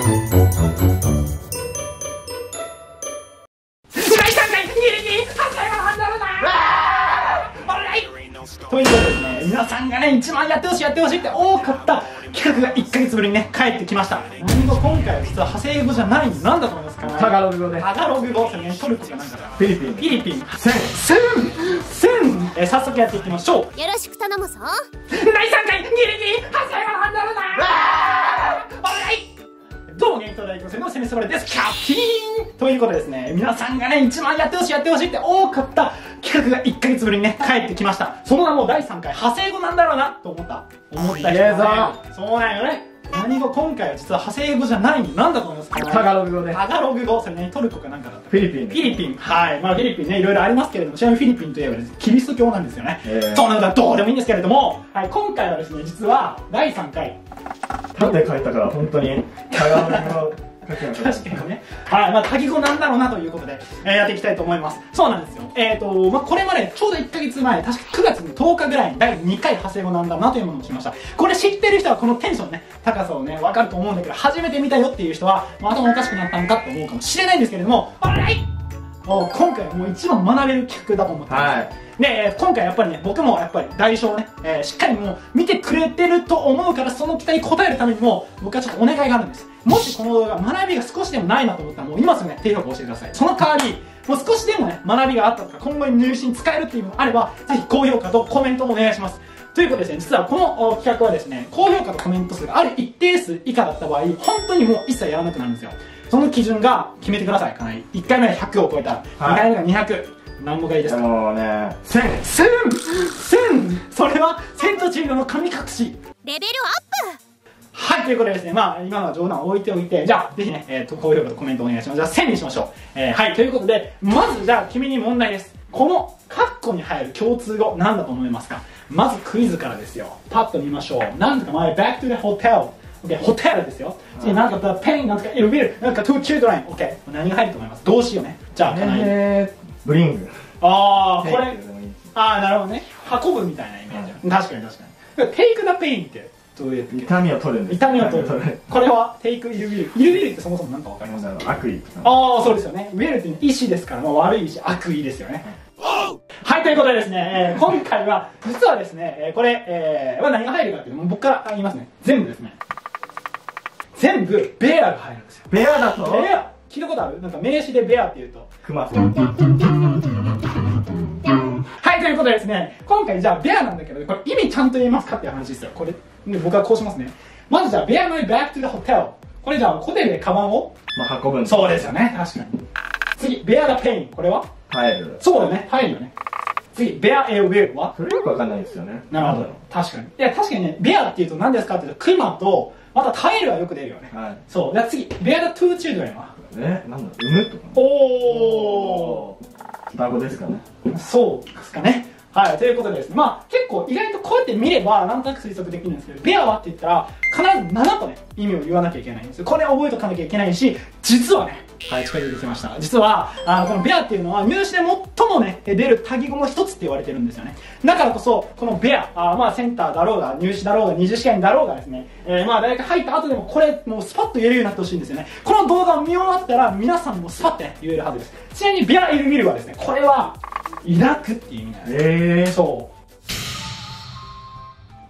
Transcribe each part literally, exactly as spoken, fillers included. ということでね、皆さんがね、一番やってほしい、やってほしいって多かった企画がいっかげつぶりにね、帰ってきました。何語、今回は実は派生語じゃないんだと思いますか、ね、タガログ語で。タガログ語ですね、トルコじゃないから。フィリピン。フィリピン。せん。せん。せん。えー、早速やっていきましょう。よろしく頼むぞ。だいさんかい、ギリギリ、派生語ハンダルだー。わー。どうも、現役東大高生のセミスゴレです。キャピーンということでですね、皆さんがね、一番やってほしい、やってほしいって多かった企画がいっかげつぶりにね、帰ってきました。その名もだいさんかい、派生語なんだろうなと思った。思った人は、ね、そうなんよね。何語、今回は実は派生語じゃないの。なんだと思いますか、ね、タガログ語で。タガログ語。それね、トルコかなんかだった。フィリピン。フィリピン。はい。まあ、フィリピンね、いろいろありますけれども、ちなみにフィリピンといえばですね、キリスト教なんですよね。そうなのだ、どうでもいいんですけれども、はい、今回はですね、実はだいさんかい、なんで書いたから本当にタガログ語書きました。確かにね。はい、まあタギ語なんだろうなということで、えー、やっていきたいと思います。そうなんですよ。えっと、まあこれまでちょうどいっかげつまえ、確かくがつとおかぐらいにだいにかい派生語なんだろうなというものをしました。これ知ってる人はこのテンションね、高さをね、わかると思うんだけど、初めて見たよっていう人は、まあ頭おかしくなったのかって思うかもしれないんですけれども、はい。今回はもう一番学べる企画だと思ってます、はい、で今回やっぱりね、僕もやっぱり代償をね、えー、しっかりもう見てくれてると思うから、その期待に応えるためにも僕はちょっとお願いがあるんです。もしこの動画学びが少しでもないなと思ったら、もう今すぐね、低評価をしてください。その代わりもう少しでもね、学びがあったとか、今後に入試に使えるっていうのがあれば、ぜひ高評価とコメントもお願いします。ということでですね、実はこの企画はですね、高評価とコメント数がある一定数以下だった場合、本当にもう一切やらなくなるんですよ。その基準が決めてください、かなり。いっかいめがひゃくを超えたら、はい、にかいめがにひゃく。何語がいいですか？もうね、せん！ せん！ それは、千と千尋の神隠し。レベルアップ！はい、ということでですね、まあ、今のは冗談を置いておいて、じゃあ、ぜひね、えーと、高評価とコメントお願いします。じゃあ、せんにしましょう。えー、はい、ということで、まず、じゃあ、君に問題です。この、カッコに入る共通語、何だと思いますか？まず、クイズからですよ。パッと見ましょう。なんとか前、back to the hotel。ホテルですよ。次、なんか、ペン、なんか、イルビル、なんか、トゥーチュードライン。オッケー。何が入ると思います？動詞よね。じゃあ、かなり。えー、ブリング。ああ、これ。ああ、なるほどね。運ぶみたいなイメージ。確かに確かに。テイクダペインって、どうやって痛みを取るんです。痛みを取る。これは、テイクイルビル。イルビルってそもそもなんかわかりますか？悪意。ああ、そうですよね。ウェルって意思ですから、悪い意思、悪意ですよね。はい、ということでですね、今回は、実はですね、これ、何が入るかっていうの僕から言いますね。全部ですね。全部ベアが入るんですよ。ベアだと？ベア聞いたことある？なんか名詞でベアって言うとクマ。はい、ということでですね、今回じゃあベアなんだけど、これ意味ちゃんと言えますかっていう話ですよ。これで僕はこうしますね。まずじゃあベアマイバックトゥザホテル。これじゃあホテルでカバンをまあ運ぶんです。そうですよね、確かに。次、ベアがペイン。これは入る。そうよね、入るよね。次、ベアエウェルはそれよくわかんないですよね。なるほど、確かに。いや、確かにね、ベアっていうと何ですかっていうとクマと、またタイルはよく出るよね。はい、そう。じゃあ次、ベアダトゥーチュードラインは。え、なんだ、産むとか。おー。双子ですかね。そうですかね。はい、ということでですね、まあ結構意外とこうやって見ればなんとなく推測できるんですけど、ベアはって言ったら必ずななこね、意味を言わなきゃいけないんですよ。これ覚えとかなきゃいけないし、実はね、はい、近づいてきました。実は、あのこのベアっていうのは入試で最もね、出るタギ語の一つって言われてるんですよね。だからこそ、このベア、あまあセンターだろうが、入試だろうが、二次試験だろうがですね、えー、まあ大学入った後でもこれ、もうスパッと言えるようになってほしいんですよね。この動画を見終わったら、皆さんもスパッと、ね、言えるはずです。ちなみにベアイルミルはですね、これは、抱くっていう意味なんです。えー、そう。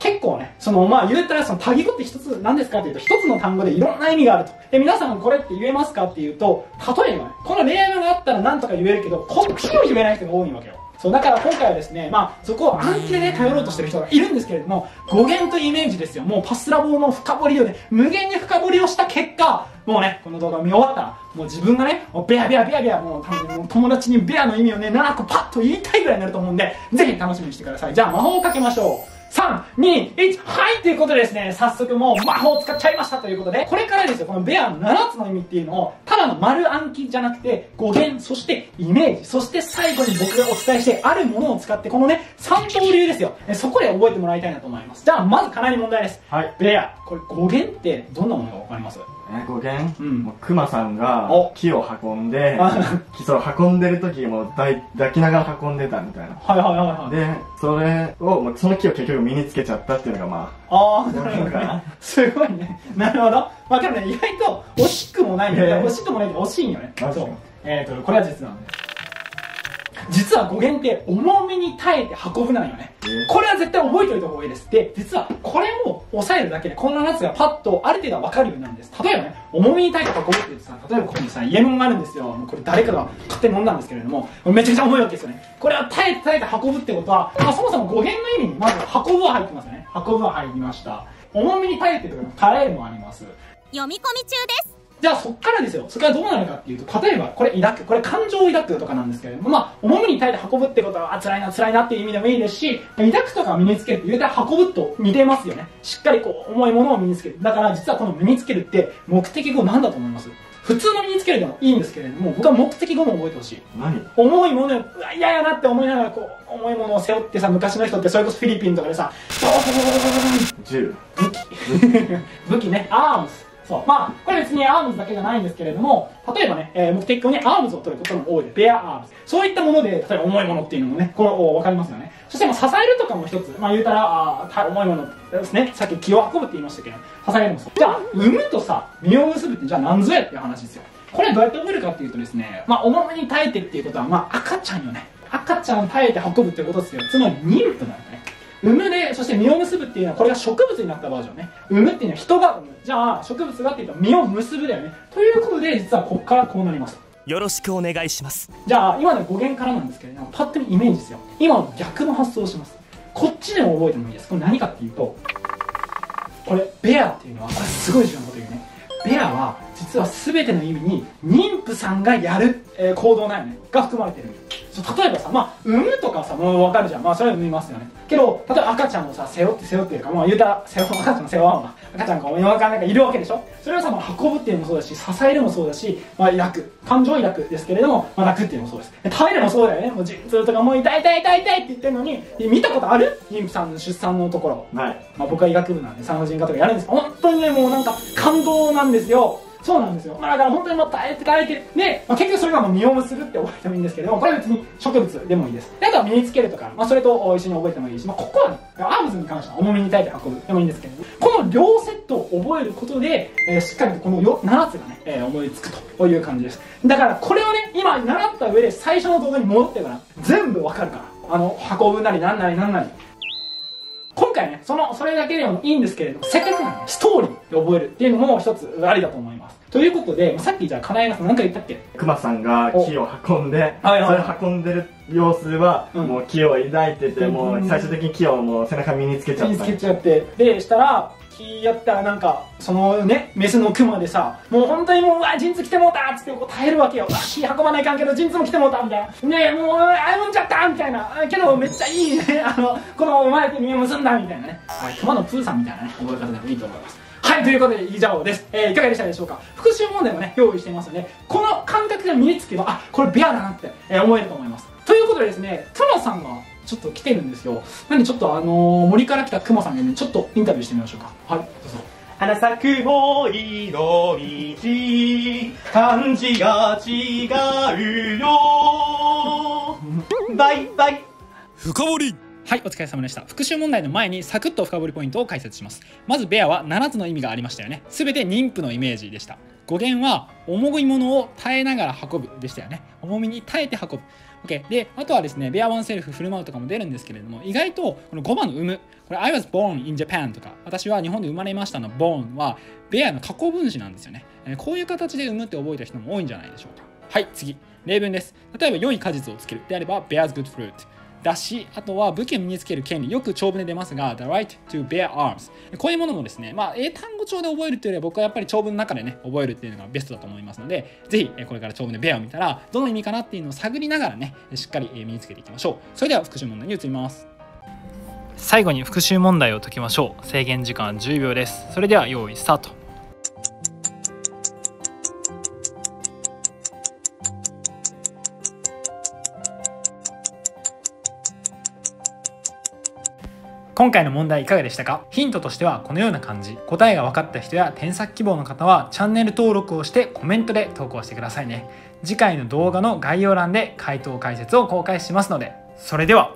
結構ね、そのまあ言ったら、そのタギ語って一つ何ですかっていうと、一つの単語でいろんな意味があると。で、皆さんこれって言えますかっていうと、例えばね、この例文があったら何とか言えるけど、こっちを言えない人が多いわけよ。そう、だから今回はですね、まあそこを暗記でね、頼ろうとしてる人がいるんですけれども、語源とイメージですよ。もうパスラボの深掘りをね、無限に深掘りをした結果、もうね、この動画を見終わったら、もう自分がね、ベアベアベアベア、もう多分もう友達にベアの意味をね、ななこパッと言いたいぐらいになると思うんで、ぜひ楽しみにしてください。じゃあ魔法をかけましょう。さん、に、いち、はいということでですね、早速もう魔法を使っちゃいましたということで、これからですよ、このベアのななつの意味っていうのを、ただの丸暗記じゃなくて、語源、そしてイメージ、そして最後に僕がお伝えして、あるものを使って、このね、三刀流ですよ、そこで覚えてもらいたいなと思います。じゃあ、まずかなり問題です。はい。ベア、これ語源ってどんなものかわかります？え、語源？うん。クマさんが木を運んで、木を運んでる時も抱きながら運んでたみたいな。はいはいはいはい。で、それを、その木を結局身につけちゃったっていうのがまあ。ああ、なるほど。すごいね。なるほど。ままあでもね、意外と惜しくもないんだけど、惜しくもないけど惜しいんよね。そう、えーと、これは実なんです。実は語源って重みに耐えて運ぶなんよね。これは絶対覚えておいた方がいいです。で、実はこれを押さえるだけでこんなやつがパッとある程度は分かるようになるんです。例えばね、重みに耐えて運ぶって言ってさ、例えばここにさ、イエモンがあるんですよ。これ誰かが勝手に飲んだんですけれども、めちゃくちゃ重いわけですよね。これは耐えて耐えて運ぶってことは、まあ、そもそも語源の意味にまず運ぶは入ってますよね。運ぶは入りました。重みに耐えてとか耐えるもあります。読み込み中です。じゃあそっからですよ。それからどうなるかっていうと、例えばこれ抱く、これ感情を抱くとかなんですけれども、まあ重みに耐えて運ぶってことは、あ、辛いな辛いなっていう意味でもいいですし、抱くとか身につけるって言うたら運ぶと似てますよね。しっかりこう重いものを身につける。だから実はこの身につけるって目的語なんだと思います？普通の身につけるでもいいんですけれども、僕は目的語も覚えてほしい。何？重いものを、うわ、嫌やなって思いながら、こう、重いものを背負ってさ、昔の人って、それこそフィリピンとかでさ、銃。武器。武器ね、アームス。そう、まあ、これ別にアームズだけじゃないんですけれども、例えばね、えー、目的語にアームズを取ることも多いで、ベアアームズ。そういったもので、例えば重いものっていうのもね、これ分かりますよね。そしてもう支えるとかも一つ、まあ言うたら、ああ、重いものですね。さっき気を運ぶって言いましたけど、支えるもそう。じゃあ、産むとさ、身を結ぶって、じゃあ何ぞやっていう話ですよ。これどうやって産めるかっていうとですね、まあ重みに耐えてっていうことは、まあ赤ちゃんよね。赤ちゃんを耐えて運ぶってことですよ。つまり妊婦なんだね。産むで、そして実を結ぶっていうのは、これが植物になったバージョンね。産むっていうのは人が産む。じゃあ、植物がっていうと実を結ぶだよね。ということで、実はここからこうなります。よろしくお願いします。じゃあ、今の語源からなんですけれども、パッと見イメージですよ。今の逆の発想をします。こっちでも覚えてもいいです。これ何かっていうと、これ、ベアっていうのは、これすごい重要なこと言うね。ベアは、実は全ての意味に、妊婦さんがやる、えー、行動なんよね。が含まれてる。例えばさ、まあ、産むとかさ、もうわかるじゃん。まあ、それは産みますよね。けど、例えば赤ちゃんをさ、背負って背負ってるか、まあ、言うたら、背負赤ちゃんの背負わんわ。赤ちゃんがお腹なんかいるわけでしょ。それはさ、まあ、運ぶっていうのもそうだし、支えるもそうだし、まあ、抱く。感情を抱くですけれども、まあ、抱くっていうのもそうです。耐えるもそうだよね。もう、陣痛とか、もう痛い痛い痛い痛いって言ってるのに、見たことある？妊婦さんの出産のところ。はい。まあ、僕は医学部なんで、産婦人科とかやるんですけど、本当にね、もうなんか、感動なんですよ。そうなんですよ。まあだから本当にもう耐えて耐えて、で、まあ、結局それがもう実を結ぶって覚えてもいいんですけれども、これは別に植物でもいいです。で、あとは身につけるとか、まあそれと一緒に覚えてもいいし、まあここはね、アームズに関しては重みに耐えて運ぶでもいいんですけれども、この両セットを覚えることで、えー、しっかりとこのななつがね、えー、思いつくという感じです。だからこれをね、今習った上で最初の動画に戻ってから、全部わかるから。あの、運ぶなりなんなりなんなり。今回ね、その、それだけでもいいんですけれども、せっかくなので、ストーリーで覚えるっていうのも一つありだと思います。ということで、さっきじゃあ、かなえが何か言ったっけ？熊さんが木を運んで、それ運んでる様子は、もう木を抱いてて、もう最終的に木をもう背中身につけちゃった。身につけちゃって。で、したら、木やったらなんか、そのね、メスの熊でさ、もう本当にもう、うわ、陣痛来てもうたっつってこう耐えるわけよ。うわ、木運ばないかんけど、陣痛も来てもうたみたいな。ねえ、もう、あ、産んじゃったみたいな。けど、めっちゃいいね。あの、この生まれて実を結んだみたいなね。はい、熊のプーさんみたいなね、覚え方でもいいと思います。はい、ということで以上です。えー、いかがでしたでしょうか。復習問題もね、用意していますので、この感覚が身につけば、あ、これベアだなって、えー、思えると思います。ということでですね、熊さんがちょっと来てるんですよ。なんでちょっとあのー、森から来た熊さんにね、ちょっとインタビューしてみましょうか。はい、どうぞ。花咲く恋の道、感じが違うよ。バイバイ。深掘り。はい、お疲れ様でした。復習問題の前にサクッと深掘りポイントを解説します。まずベアはななつの意味がありましたよね。すべて妊婦のイメージでした。語源は重いものを耐えながら運ぶでしたよね。重みに耐えて運ぶ。OK。で、あとはですね、ベアワンセルフ振る舞うとかも出るんですけれども、意外とこのごばんの産む、これ I was born in Japan とか、私は日本で生まれましたの born はベアの過去分詞なんですよね。こういう形で産むって覚えた人も多いんじゃないでしょうか。はい、次。例文です。例えば良い果実をつけるであれば bears good fruit。だし、あとは武器を身につける権利、よく長文で出ますが、the right to bear arms。こういうものもですね、まあ、英単語帳で覚えるというよりは、僕はやっぱり長文の中でね、覚えるっていうのがベストだと思いますので、ぜひ、これから長文でベアを見たら、どの意味かなっていうのを探りながらね、しっかり身につけていきましょう。それでは、復習問題に移ります。最後に復習問題を解きましょう。制限時間じゅうびょうです。それでは、用意、スタート。今回の問題いかがでしたか？ヒントとしてはこのような感じ。答えが分かった人や添削希望の方はチャンネル登録をしてコメントで投稿してくださいね。次回の動画の概要欄で回答解説を公開しますので、それでは。